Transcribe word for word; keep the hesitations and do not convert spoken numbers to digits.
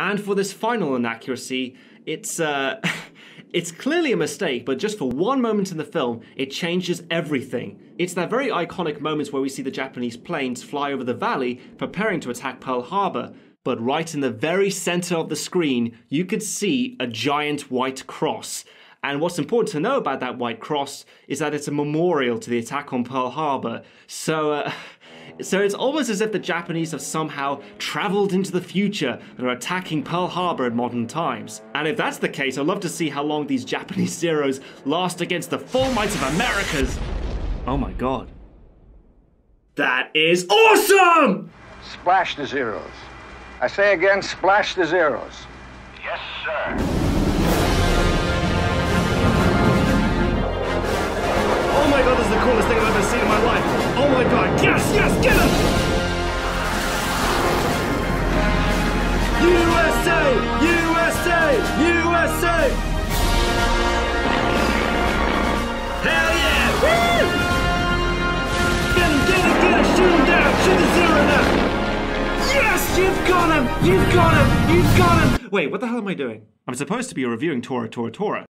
And for this final inaccuracy, it's uh, it's clearly a mistake, but just for one moment in the film, it changes everything. It's that very iconic moment where we see the Japanese planes fly over the valley, preparing to attack Pearl Harbor. But right in the very center of the screen, you could see a giant white cross. And what's important to know about that white cross is that it's a memorial to the attack on Pearl Harbor. So, uh, so it's almost as if the Japanese have somehow traveled into the future and are attacking Pearl Harbor in modern times. And if that's the case, I'd love to see how long these Japanese Zeros last against the full might of America's. Oh my God. That is awesome! Splash the Zeros. I say again, splash the Zeros. Yes, sir. Oh my God, this is the coolest thing I've ever seen in my life. Oh my God, yes, yes, get him! U S A, U S A, U S A! Hell yeah! Woo! Get him, get him, get him, shoot him down, shoot the Zero down! Yes, you've got him, you've got him, you've got him! Wait, what the hell am I doing? I'm supposed to be reviewing Tora! Tora! Tora!